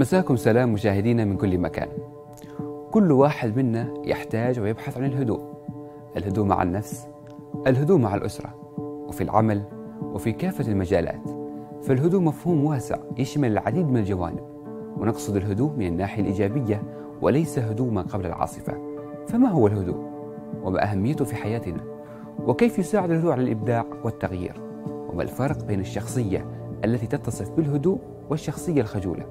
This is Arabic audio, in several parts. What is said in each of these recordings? مساكم سلام مشاهدينا من كل مكان. كل واحد منا يحتاج ويبحث عن الهدوء، الهدوء مع النفس، الهدوء مع الأسرة، وفي العمل، وفي كافة المجالات. فالهدوء مفهوم واسع يشمل العديد من الجوانب، ونقصد الهدوء من الناحية الإيجابية وليس هدوء ما قبل العاصفة. فما هو الهدوء؟ وما أهميته في حياتنا؟ وكيف يساعد الهدوء على الإبداع والتغيير؟ وما الفرق بين الشخصية التي تتصف بالهدوء والشخصية الخجولة؟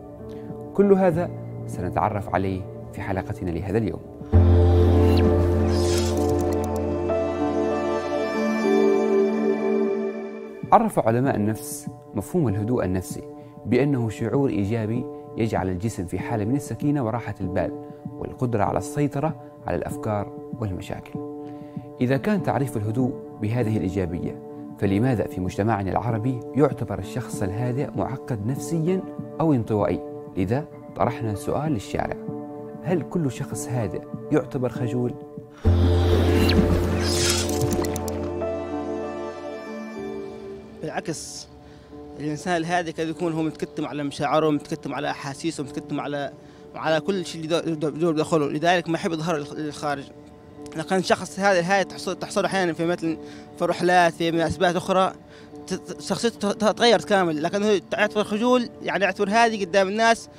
كل هذا سنتعرف عليه في حلقتنا لهذا اليوم. عرف علماء النفس مفهوم الهدوء النفسي بأنه شعور إيجابي يجعل الجسم في حالة من السكينة وراحة البال والقدرة على السيطرة على الأفكار والمشاكل. إذا كان تعريف الهدوء بهذه الإيجابية، فلماذا في مجتمعنا العربي يعتبر الشخص الهادئ معقد نفسيا أو انطوائي؟ لذا طرحنا سؤال للشارع: هل كل شخص هادئ يعتبر خجول؟ بالعكس، الإنسان الهادئ قد يكون هو متكتم على مشاعره، متكتم على أحاسيسه، متكتم على كل شيء اللي يدور بداخله، لذلك ما يحب يظهر للخارج. لكن شخص هذا الهادئ تحصل أحيانا في مثل في رحلات، في مناسبات أخرى، شخصيته تغيرت كامل. لكنه يعتبر خجول، يعني يعتبر هادي قدام الناس،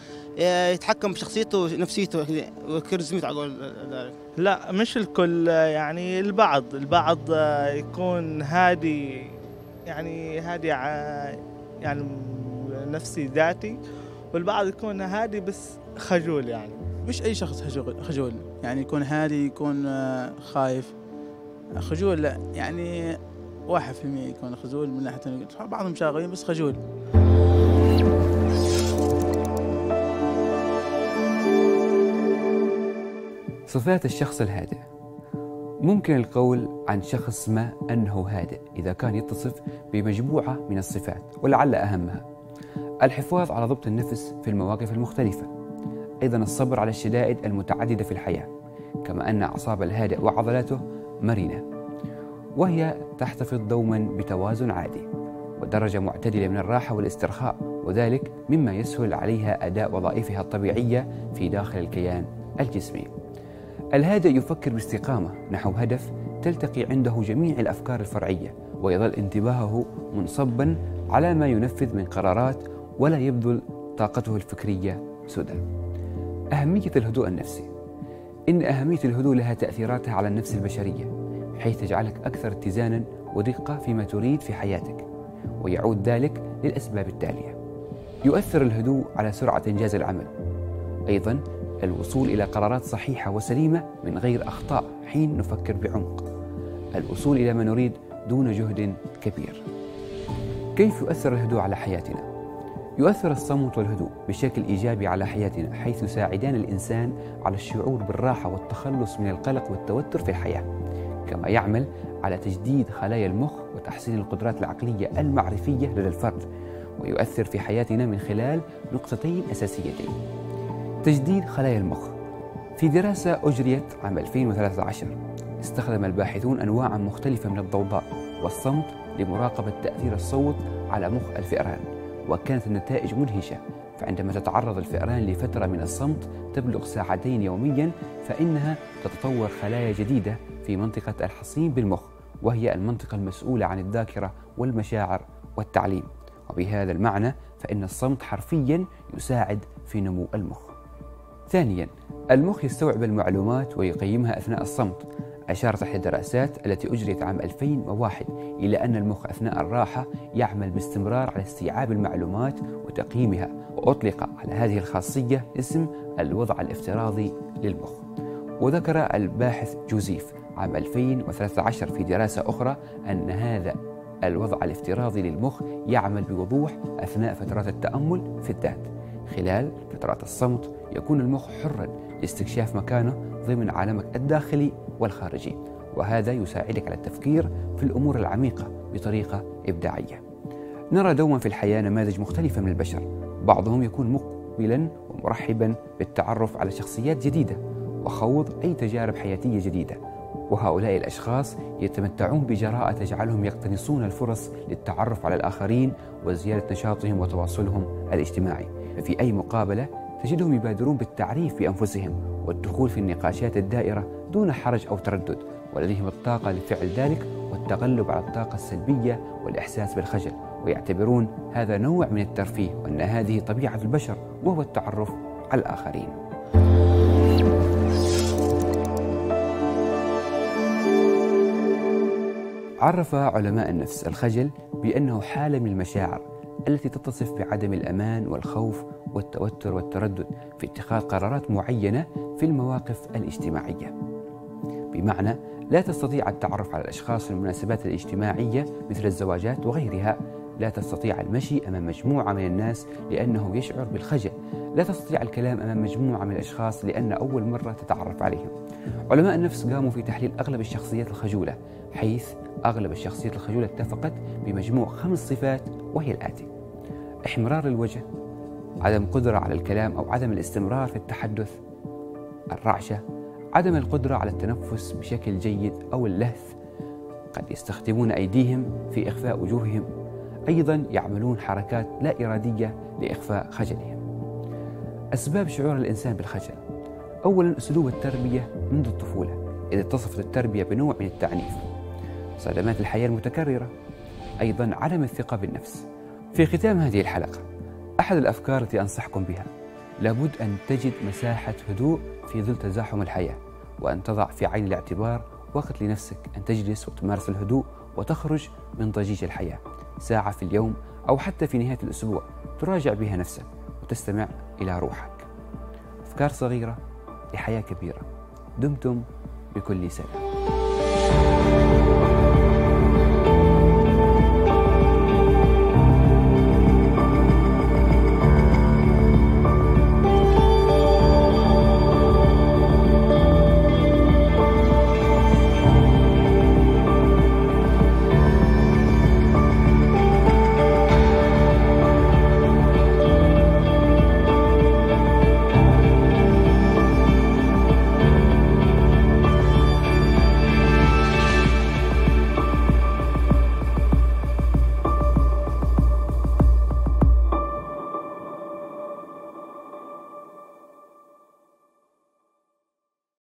يتحكم بشخصيته ونفسيته وكاريزمته على ذلك. لا، مش الكل، يعني البعض يكون هادي، يعني هادي يعني نفسي ذاتي، والبعض يكون هادي بس خجول. يعني مش أي شخص خجول، يعني يكون هادي، يكون خايف. خجول لا، يعني 1% يكون خجول من ناحية بعضهم شاغلين بس خجول. صفات الشخص الهادئ: ممكن القول عن شخص ما أنه هادئ إذا كان يتصف بمجموعة من الصفات، ولعل أهمها الحفاظ على ضبط النفس في المواقف المختلفة، أيضا الصبر على الشدائد المتعددة في الحياة، كما أن أعصاب الهادئ وعضلاته مرنة، وهي تحتفظ دوما بتوازن عادي ودرجة معتدلة من الراحة والاسترخاء، وذلك مما يسهل عليها أداء وظائفها الطبيعية في داخل الكيان الجسمي. الهادئ يفكر باستقامة نحو هدف تلتقي عنده جميع الأفكار الفرعية، ويظل انتباهه منصبا على ما ينفذ من قرارات، ولا يبذل طاقته الفكرية سدى. أهمية الهدوء النفسي: إن أهمية الهدوء لها تأثيراتها على النفس البشرية، حيث تجعلك أكثر اتزانا ودقة فيما تريد في حياتك، ويعود ذلك للأسباب التالية: يؤثر الهدوء على سرعة إنجاز العمل، أيضا الوصول إلى قرارات صحيحة وسليمة من غير أخطاء حين نفكر بعمق، الوصول إلى ما نريد دون جهد كبير. كيف يؤثر الهدوء على حياتنا؟ يؤثر الصمت والهدوء بشكل إيجابي على حياتنا، حيث يساعدان الإنسان على الشعور بالراحة والتخلص من القلق والتوتر في الحياة، كما يعمل على تجديد خلايا المخ وتحسين القدرات العقلية المعرفية لدى الفرد، ويؤثر في حياتنا من خلال نقطتين أساسيتين. تجديد خلايا المخ: في دراسة أجريت عام 2013 استخدم الباحثون أنواعا مختلفة من الضوضاء والصمت لمراقبة تأثير الصوت على مخ الفئران، وكانت النتائج مدهشة، فعندما تتعرض الفئران لفترة من الصمت تبلغ ساعتين يوميا، فإنها تتطور خلايا جديدة في منطقة الحصين بالمخ، وهي المنطقة المسؤولة عن الذاكرة والمشاعر والتعليم، وبهذا المعنى فإن الصمت حرفيا يساعد في نمو المخ. ثانيا، المخ يستوعب المعلومات ويقيمها أثناء الصمت. أشارت إحدى الدراسات التي أجريت عام 2001 إلى أن المخ أثناء الراحة يعمل باستمرار على استيعاب المعلومات وتقييمها، وأطلق على هذه الخاصية اسم الوضع الافتراضي للمخ. وذكر الباحث جوزيف عام 2013 في دراسة أخرى أن هذا الوضع الافتراضي للمخ يعمل بوضوح أثناء فترات التأمل في الذات. خلال فترات الصمت يكون المخ حراً لاستكشاف مكانه ضمن عالمك الداخلي والخارجي، وهذا يساعدك على التفكير في الأمور العميقة بطريقة إبداعية. نرى دوماً في الحياة نماذج مختلفة من البشر، بعضهم يكون مقبلاً ومرحباً بالتعرف على شخصيات جديدة وخوض أي تجارب حياتية جديدة، وهؤلاء الأشخاص يتمتعون بجراءة تجعلهم يقتنصون الفرص للتعرف على الآخرين وزيادة نشاطهم وتواصلهم الاجتماعي. ففي أي مقابلة تجدهم يبادرون بالتعريف بأنفسهم والدخول في النقاشات الدائرة دون حرج أو تردد، ولديهم الطاقة لفعل ذلك والتغلب على الطاقة السلبية والإحساس بالخجل، ويعتبرون هذا نوع من الترفيه وأن هذه طبيعة البشر وهو التعرف على الآخرين. عرف علماء النفس الخجل بأنه حالة من المشاعر التي تتصف بعدم الأمان والخوف والتوتر والتردد في اتخاذ قرارات معينة في المواقف الاجتماعية، بمعنى لا تستطيع التعرف على الأشخاص في المناسبات الاجتماعية مثل الزواجات وغيرها، لا تستطيع المشي أمام مجموعة من الناس لأنه يشعر بالخجل، لا تستطيع الكلام أمام مجموعة من الأشخاص لأن أول مرة تتعرف عليهم. علماء النفس قاموا في تحليل أغلب الشخصيات الخجولة، حيث أغلب الشخصيات الخجولة اتفقت بمجموع 5 صفات وهي الآتي: احمرار الوجه، عدم قدرة على الكلام أو عدم الاستمرار في التحدث، الرعشة، عدم القدرة على التنفس بشكل جيد أو اللهث، قد يستخدمون أيديهم في إخفاء وجوههم، أيضا يعملون حركات لا إرادية لإخفاء خجلهم. أسباب شعور الإنسان بالخجل: أولا أسلوب التربية منذ الطفولة، إذ اتصفت التربية بنوع من التعنيف، صدمات الحياة المتكررة، أيضا عدم الثقة بالنفس. في ختام هذه الحلقة أحد الأفكار التي أنصحكم بها: لابد أن تجد مساحة هدوء في ظل تزاحم الحياة، وأن تضع في عين الاعتبار وقت لنفسك أن تجلس وتمارس الهدوء وتخرج من ضجيج الحياة. ساعة في اليوم أو حتى في نهاية الأسبوع تراجع بها نفسك وتستمع إلى روحك. أفكار صغيرة لحياة كبيرة. دمتم بكل سلام.